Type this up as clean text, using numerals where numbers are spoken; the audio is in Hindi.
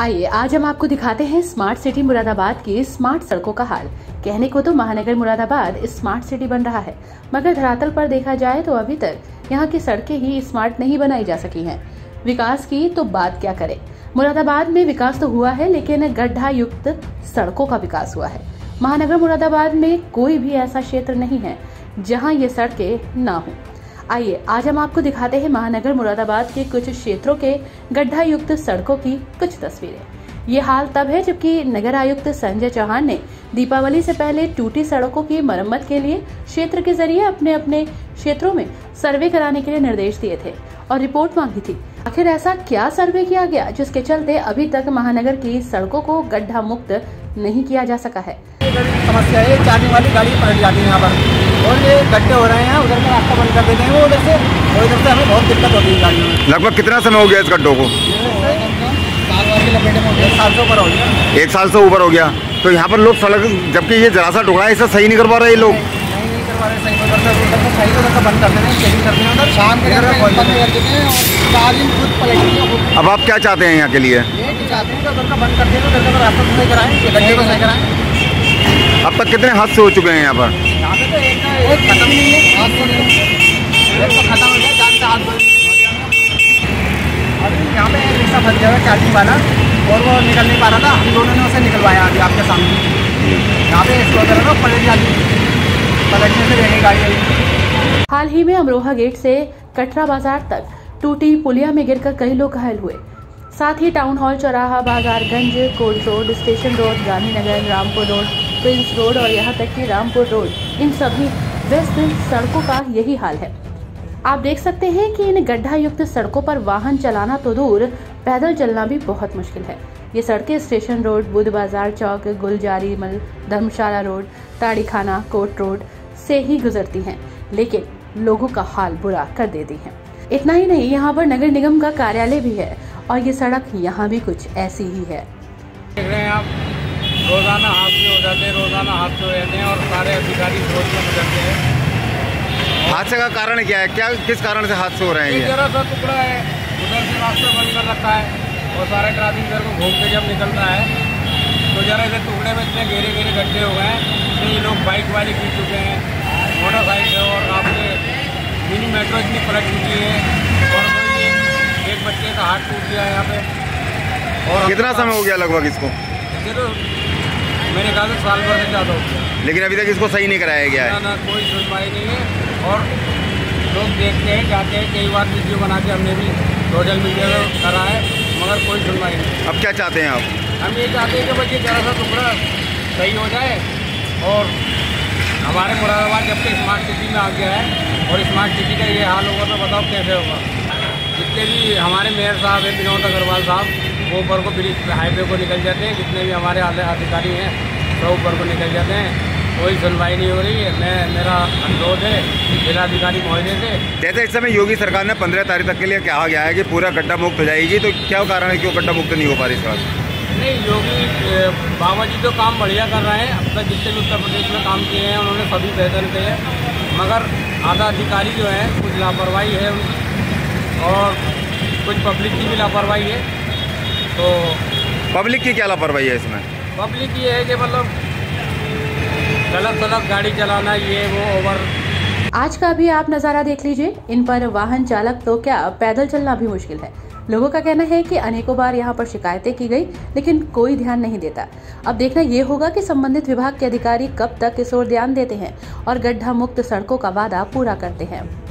आइए आज हम आपको दिखाते हैं स्मार्ट सिटी मुरादाबाद की स्मार्ट सड़कों का हाल। कहने को तो महानगर मुरादाबाद स्मार्ट सिटी बन रहा है, मगर धरातल पर देखा जाए तो अभी तक यहाँ की सड़कें ही स्मार्ट नहीं बनाई जा सकी हैं। विकास की तो बात क्या करें, मुरादाबाद में विकास तो हुआ है, लेकिन गड्ढा युक्त सड़कों का विकास हुआ है। महानगर मुरादाबाद में कोई भी ऐसा क्षेत्र नहीं है जहाँ ये सड़कें ना हों। आइए आज हम आपको दिखाते हैं महानगर मुरादाबाद के कुछ क्षेत्रों के गड्ढा युक्त सड़कों की कुछ तस्वीरें। ये हाल तब है जबकि नगर आयुक्त संजय चौहान ने दीपावली से पहले टूटी सड़कों की मरम्मत के लिए क्षेत्र के जरिए अपने अपने क्षेत्रों में सर्वे कराने के लिए निर्देश दिए थे और रिपोर्ट मांगी थी। आखिर ऐसा क्या सर्वे किया गया जिसके चलते अभी तक महानगर की सड़कों को गड्ढा मुक्त नहीं किया जा सका है। समस्या है, चालने वाली गाड़ी पलट जाती है यहाँ पर और ये गड्ढे हो रहे हैं, उधर में रास्ता बंद कर देते हैं वो उधर से हमें बहुत दिक्कत होती है गाड़ियों में। लगभग कितना समय हो गया इस गड्ढों को? 1 साल से ऊपर हो गया। तो यहाँ पर लोग सड़क, जबकि ये जरा सा टुकड़ा है, इसे सही नहीं कर पा रहे लोग। अब आप क्या चाहते हैं यहाँ के लिए? अब तक कितने हादसे हो चुके हैं यहाँ पर? यहाँ पे एक रिक्शा फंस गया था चार्जिंग वाला और वो निकल नहीं पा रहा था, हम दोनों ने उसे निकलवाया। अभी आपके सामने यहाँ पे एक्सप्लोजर ना पलट जाती, पलटने से रहेगी गाड़ी। हाल ही में अमरोहा गेट से कटरा बाजार तक टूटी पुलिया में गिरकर कई लोग घायल हुए। साथ ही टाउन हॉल, चौराहा, Bazarganj, cold road, station road, Gandhinagar, Rampur road, prince road और यहाँ तक कि रामपुर रोड, इन सभी व्यस्त सड़कों का यही हाल है। आप देख सकते हैं कि इन गड्ढा युक्त सड़कों पर वाहन चलाना तो दूर, पैदल चलना भी बहुत मुश्किल है। ये सड़कें स्टेशन रोड, बुध बाजार चौक, Gulzari Mal, Dharamshala road, Tarikhana, coat road से ही गुजरती हैं, लेकिन लोगों का हाल बुरा कर देती हैं। इतना ही नहीं, यहाँ पर नगर निगम का कार्यालय भी है और ये सड़क यहाँ भी कुछ ऐसी ही है। देख रहे हैं आप, रोजाना हादसे हो जाते हैं, रोजाना हादसे हो जाते हैं और सारे अधिकारी रोड में गुजरते हैं। हादसे का कारण क्या है? किस कारण से हादसे हो रहे हैं? जरा सा टुकड़ा है, उधर से रास्ता बंद कर रखा है और सारे ट्रैफिक इधर को घूम के जब निकलता है तो जरा इधर टुकड़े में इतने गहरे गहरे गड्ढे हो गए हैं। ये लोग बाइक वाले खींच चुके हैं, मोटरसाइकिल और आपके मिनी मेट्रो इतनी पलट चुकी है और एक बच्चे का हाथ टूट गया है यहाँ पे। और कितना समय हो गया लगभग इसको? तो मेरे ख्याल से साल भर से ज़्यादा हो गया, लेकिन अभी तक इसको सही नहीं कराया गया है। ना कोई सुनवाई नहीं है और लोग देखते हैं, जाते हैं, कई बार वीडियो बना के हमने भी सोशल मीडिया पर करा है, मगर कोई सुनवाई नहीं। अब क्या चाहते हैं आप? हम ये चाहते हैं कि बस ये जरा सा टुकड़ा सही हो जाए और हमारे मुरादाबाद जब से स्मार्ट सिटी में आ गया है और स्मार्ट सिटी का ये हाल होगा तो बताओ कैसे होगा। जितने भी हमारे मेयर साहब हैं, विनोद अग्रवाल साहब, वो ऊपर को ब्रिज हाईवे को निकल जाते हैं, जितने भी हमारे अधिकारी हैं सब ऊपर को निकल जाते हैं, कोई सुनवाई नहीं हो रही है। मेरा अनुरोध है जिलाधिकारी महोदय से, जैसे इस समय योगी सरकार ने 15 तारीख तक के लिए कहा गया है कि पूरा गड्ढा मुक्त हो जाएगी, तो क्या कारण है क्यों गड्ढा मुक्त नहीं हो पा रही इस बार? नहीं, योगी बाबा जी तो काम बढ़िया कर रहे हैं। अब तक जितने भी उत्तर प्रदेश में काम किए हैं उन्होंने सभी बेहतर किए, मगर आधा अधिकारी जो है कुछ लापरवाही है उनकी और कुछ पब्लिक की भी लापरवाही है। तो पब्लिक की क्या लापरवाही है इसमें? पब्लिक ये है कि मतलब गलत गाड़ी चलाना, ये वो ओवर। आज का भी आप नज़ारा देख लीजिए, इन पर वाहन चालक तो क्या पैदल चलना भी मुश्किल है। लोगों का कहना है कि अनेकों बार यहाँ पर शिकायतें की गई, लेकिन कोई ध्यान नहीं देता। अब देखना ये होगा कि संबंधित विभाग के अधिकारी कब तक इस ओर ध्यान देते हैं और गड्ढा मुक्त सड़कों का वादा पूरा करते हैं।